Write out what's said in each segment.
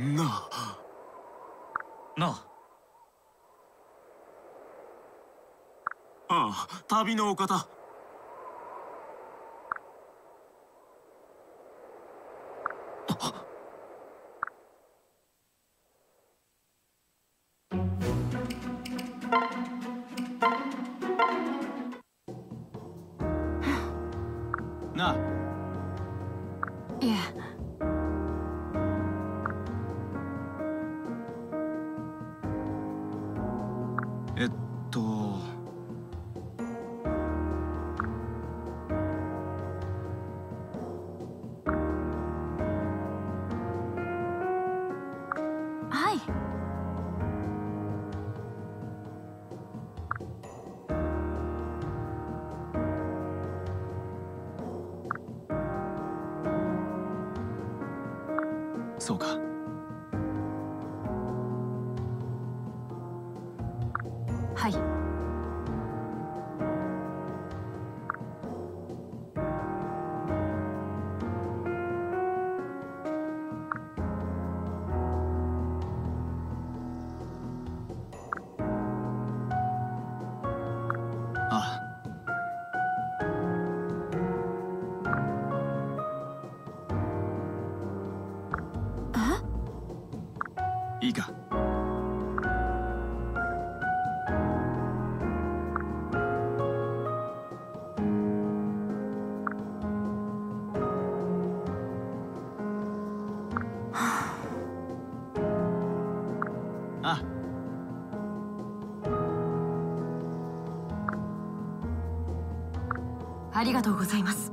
なあ。ああ、旅のお方。なあ。 そうか。はい。ああ。 いいか。あ。ありがとうございます。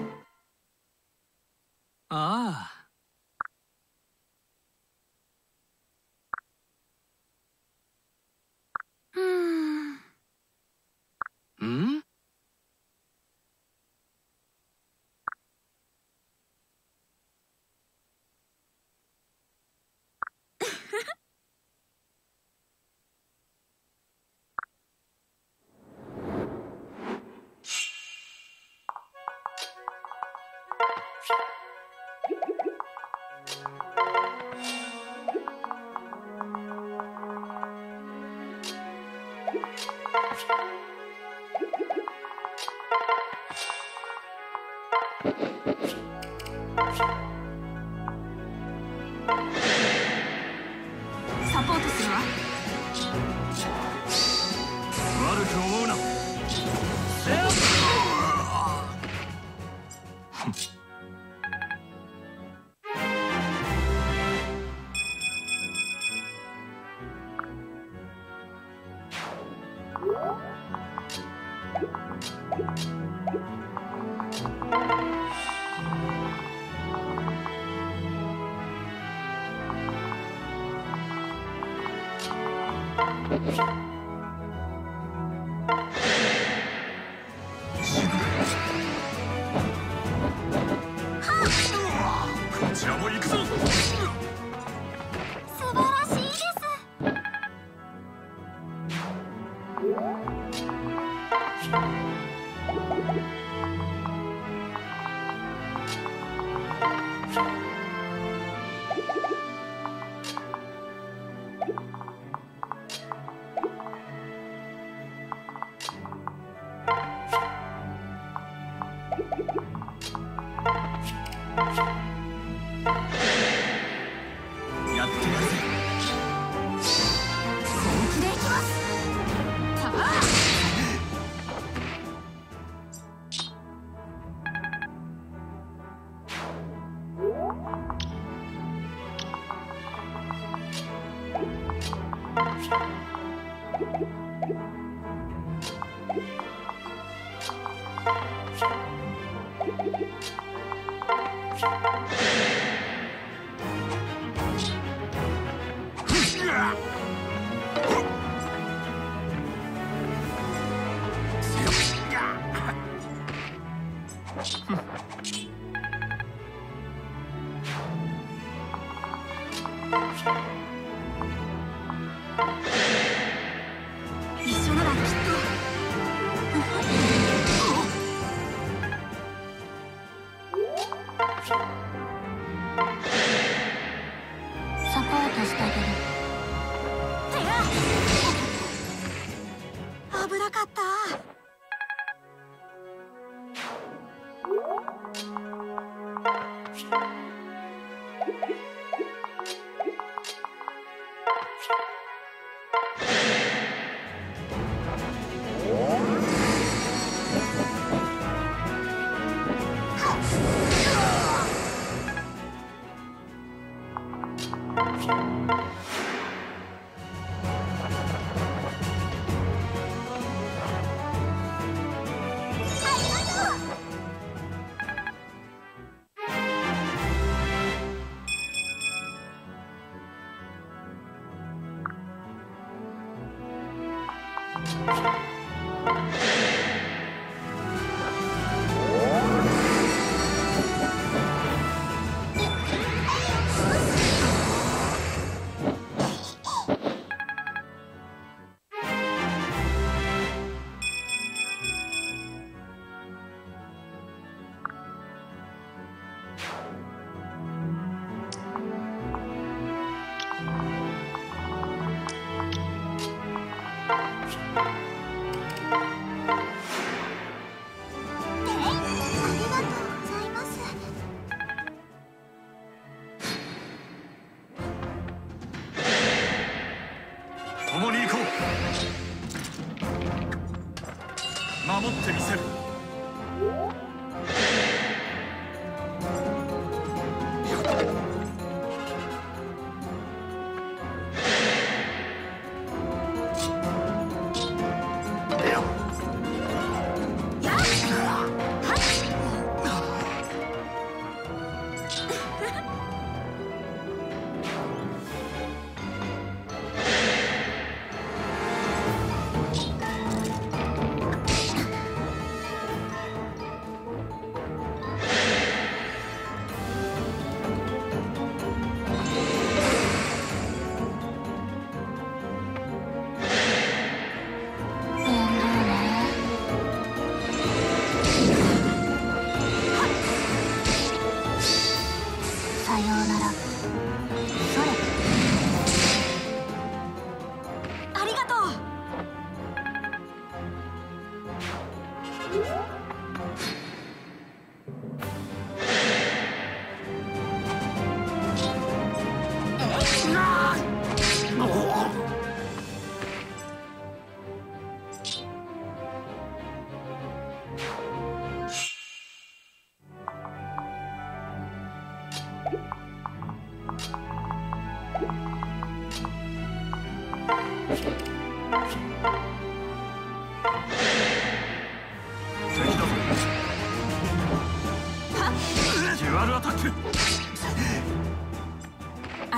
ああ。うん。あ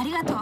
りがとう。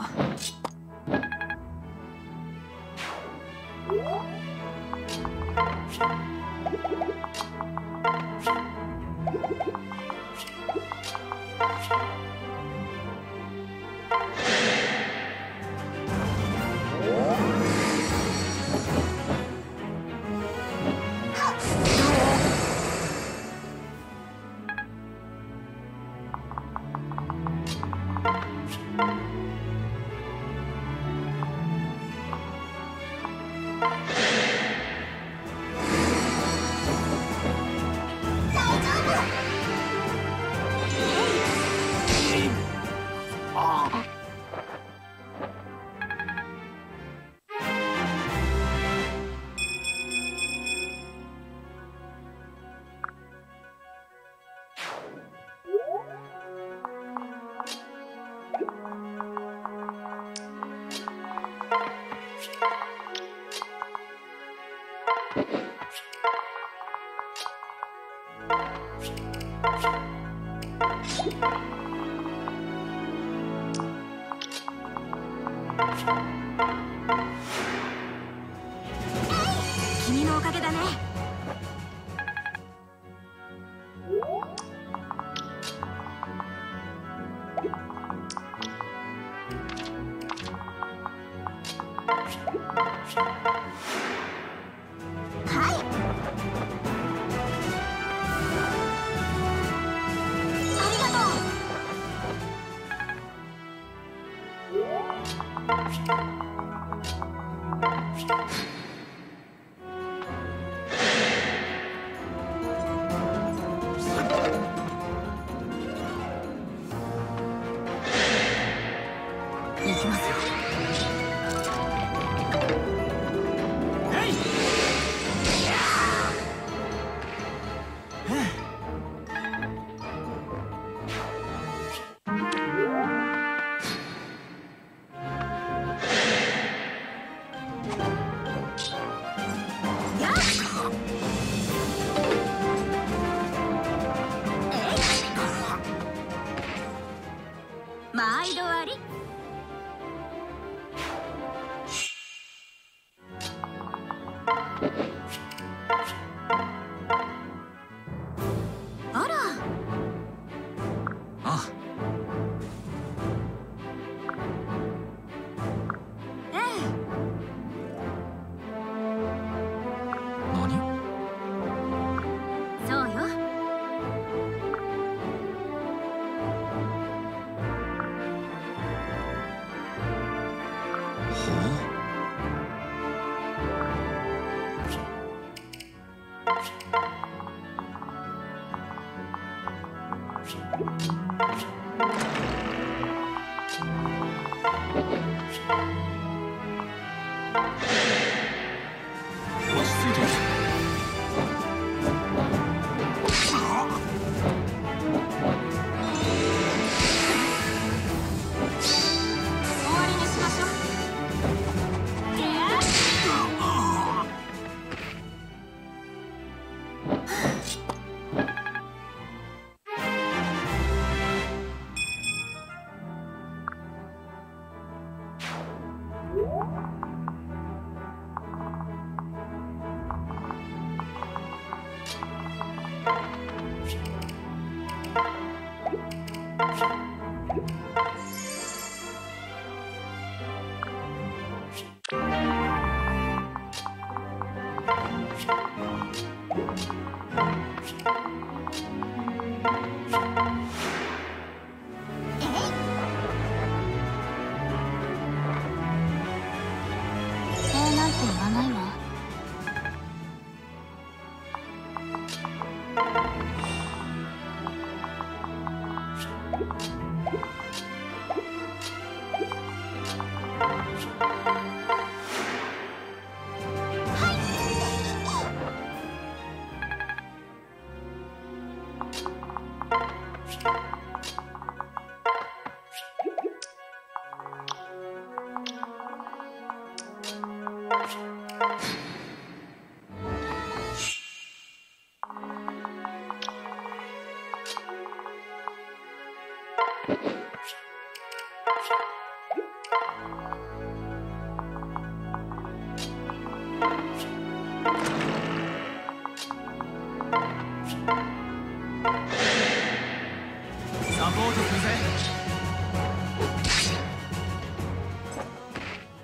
君のおかげだね。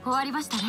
終わりましたね。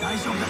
大丈夫だ。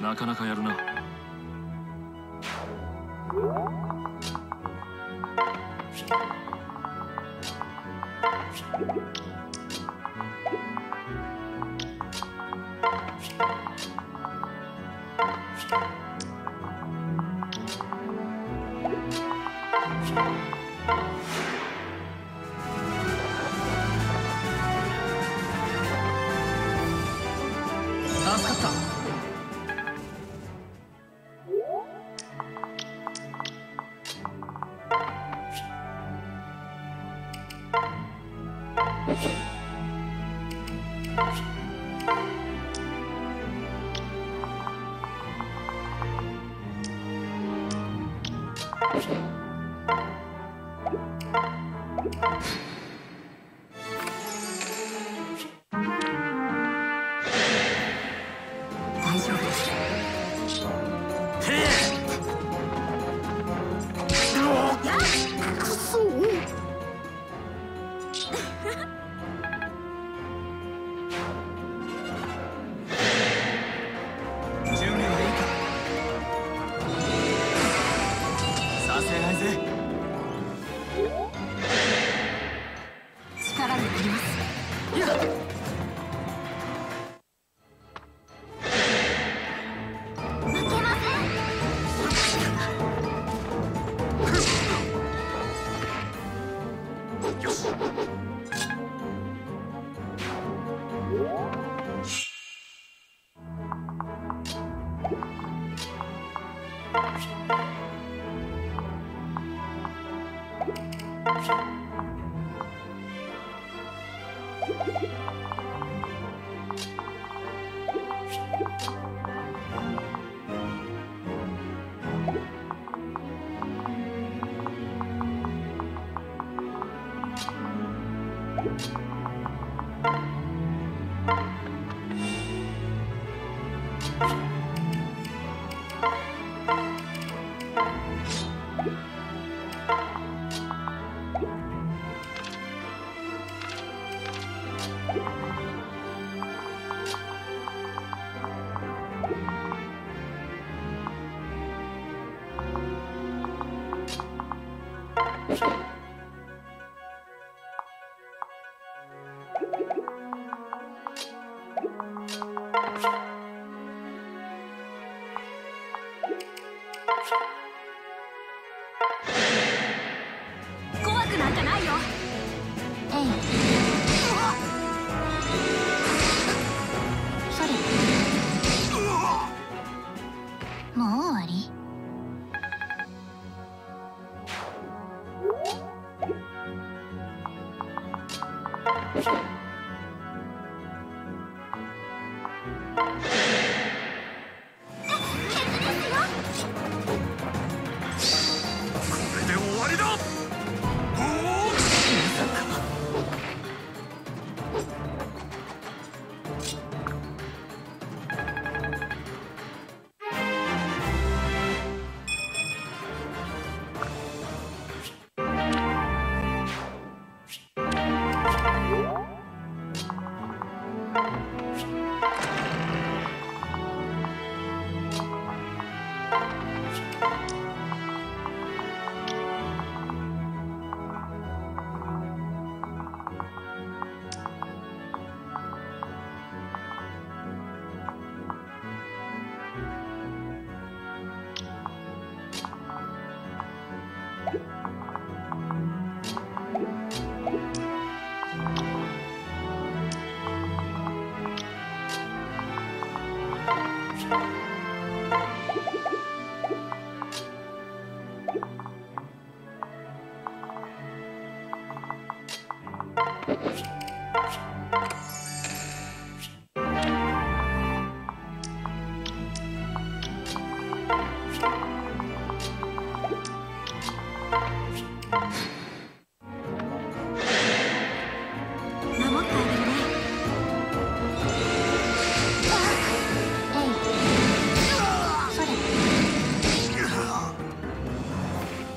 なかなかやるな。助かった。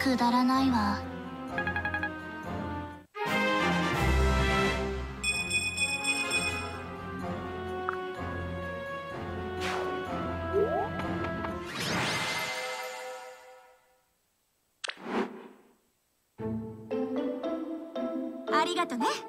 くだらないわ。ありがとね。